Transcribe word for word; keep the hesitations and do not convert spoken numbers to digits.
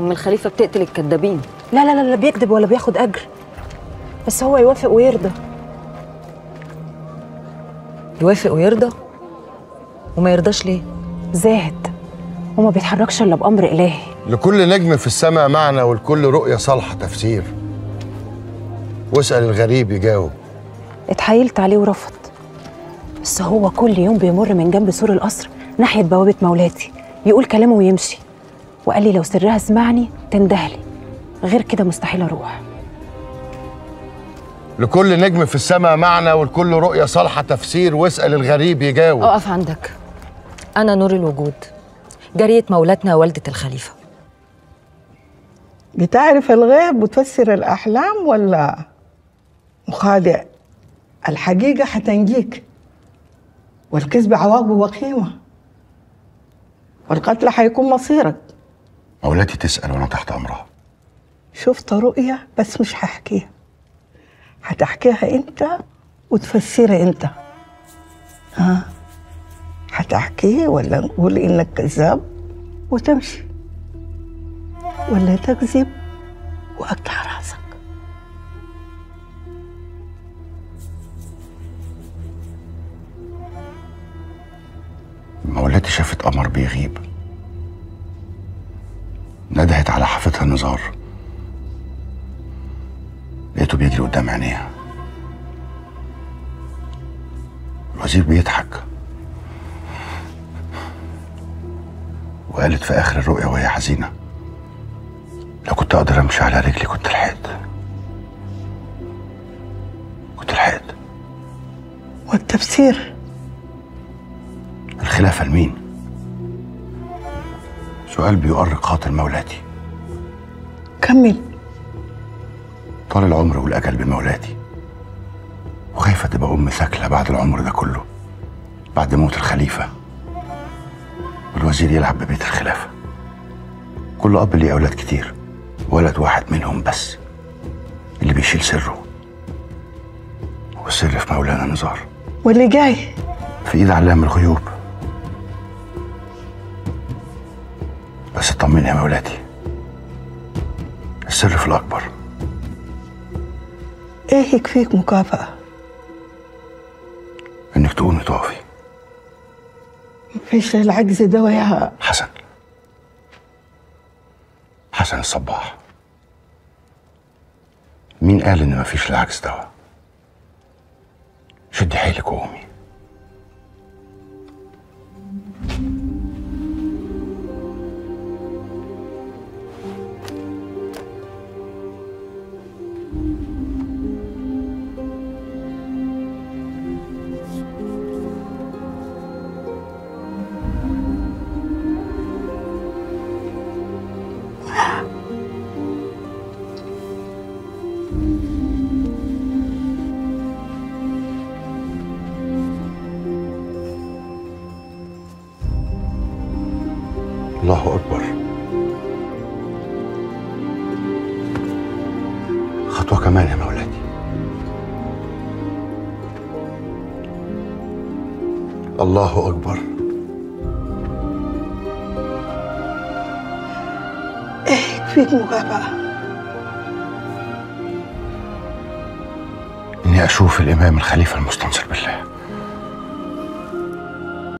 أم الخليفة بتقتل الكدابين. لا لا لا لا بيكذب ولا بياخد أجر، بس هو يوافق ويرضى. يوافق ويرضى؟ وما يرضاش ليه؟ زاهد وما بيتحركش إلا بأمر إلهي. لكل نجم في السماء معنى ولكل رؤية صالحة تفسير. واسأل الغريب يجاوب. اتحايلت عليه ورفض، بس هو كل يوم بيمر من جنب سور القصر ناحية بوابة مولاتي، يقول كلامه ويمشي، وقال لي لو سرها اسمعني تندهلي، غير كده مستحيل أروح. لكل نجم في السماء معنى ولكل رؤية صالحة تفسير، واسأل الغريب يجاوب. أقف عندك. أنا نور الوجود، جارية مولاتنا والدة الخليفة. بتعرف الغيب وتفسر الأحلام ولا مخادع؟ الحقيقة هتنجيك، والكذب عواقبه وقيمة، والقتل هيكون مصيرك. مولاتي تسأل وأنا تحت أمرها. شفت رؤية بس مش هحكيها، هتحكيها أنت وتفسرها أنت. ها هتحكيه ولا نقول إنك كذاب وتمشي، ولا تكذب وأقطع رأسك؟ مولاتي شافت قمر بيغيب، ندهت على حافتها نزار، لقيته بيجري قدام عينيها. الوزير بيضحك، وقالت في آخر الرؤية وهي حزينة: لو كنت أقدر أمشي على رجلي كنت لحقت، كنت لحقت. والتفسير؟ الخلافة لمين؟ سؤال بيؤرق خاطر مولاتي. كمل. طال العمر والأجل بمولاتي، وخايفة تبقى أم ثكلى بعد العمر ده كله، بعد موت الخليفة، والوزير يلعب ببيت الخلافة. كل أب ليه أولاد كتير، ولد واحد منهم بس اللي بيشيل سره، والسر في مولانا نزار، واللي جاي في إيد علام الغيوب. بس اطمني يا مولاتي، السر في الأكبر. إيه يكفيك مكافأة؟ إنك تقومي تقفي. مفيش العجز ده يا حسن. حسن الصباح، مين قال إن مفيش العجز ده؟ شدي حيلك وقومي. الله أكبر. خطوة كمان يا مولاتي. الله أكبر. إيه فيك مغابة؟ إني أشوف الإمام الخليفة المستنصر بالله.